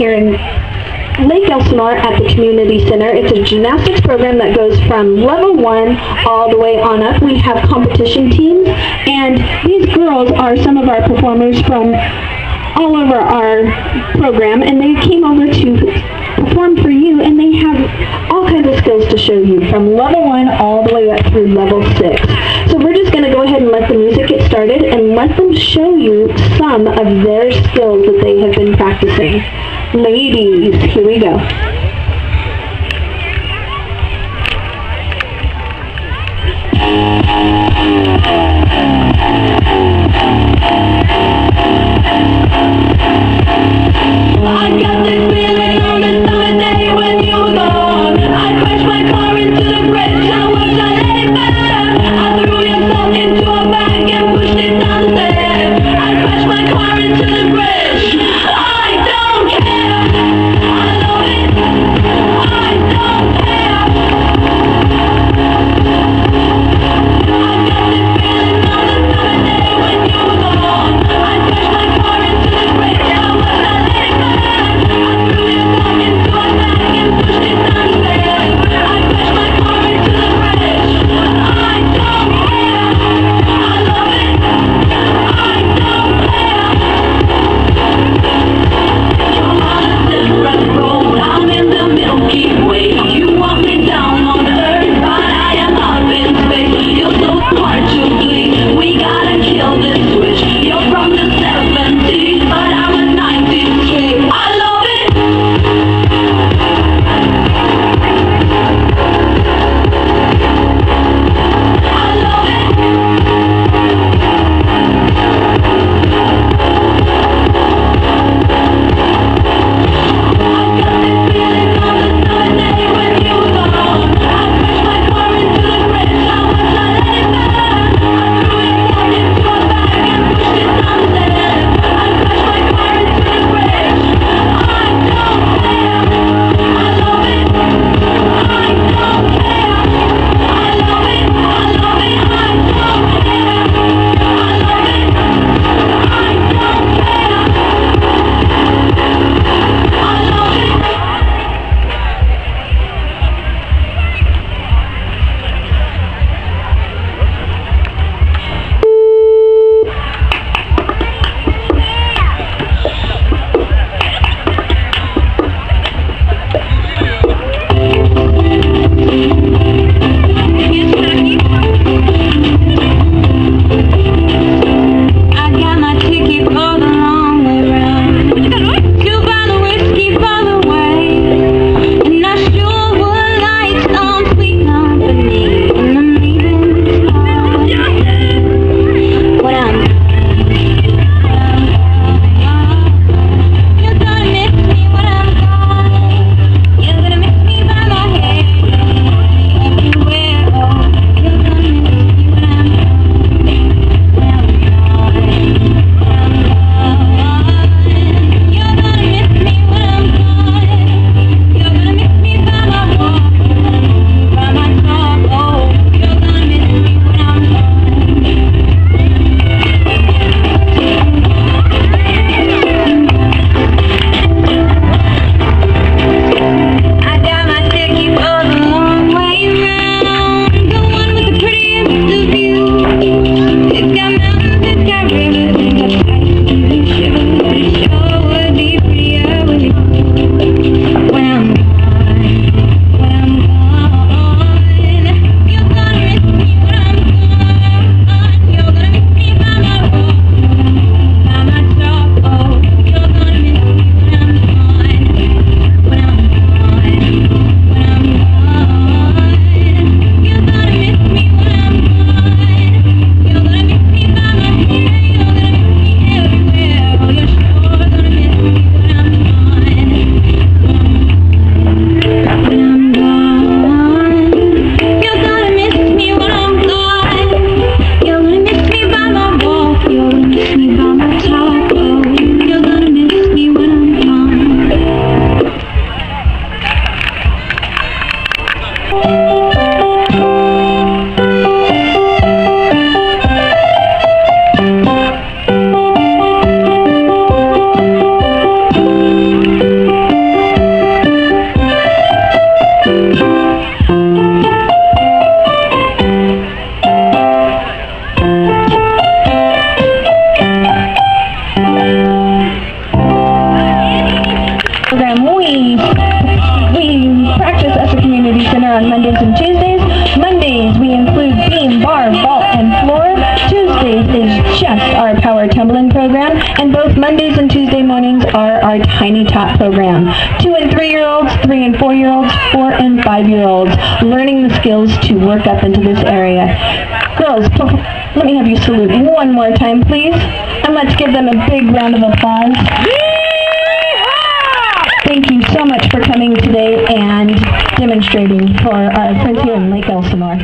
here in Lake Elsinore at the Community Center. It's a gymnastics program that goes from level 1 all the way on up. We have competition teams, and these girls are some of our performers from all over our program, and they came over to perform for you, and they have all kinds of skills to show you from level 1 all the way up through level 6. So we're just going to go ahead and let the music get started and let them show you some of their skills that they have been practicing. Ladies, here we go. I got this feeling on a summer day when you were gone. I crashed my car into the bridge. I wish I let it better. I threw yourself into a bag and pushed it down the stairs. I crashed my car into the bridge. I don't care. I love it. tumbling program, and both Mondays and Tuesday mornings are our Tiny Tot program. 2- and 3-year-olds, 3- and 4-year-olds, 4- and 5-year-olds, learning the skills to work up into this area. Girls, let me have you salute one more time, please, and let's give them a big round of applause. Thank you so much for coming today and demonstrating for our friends here in Lake Elsinore.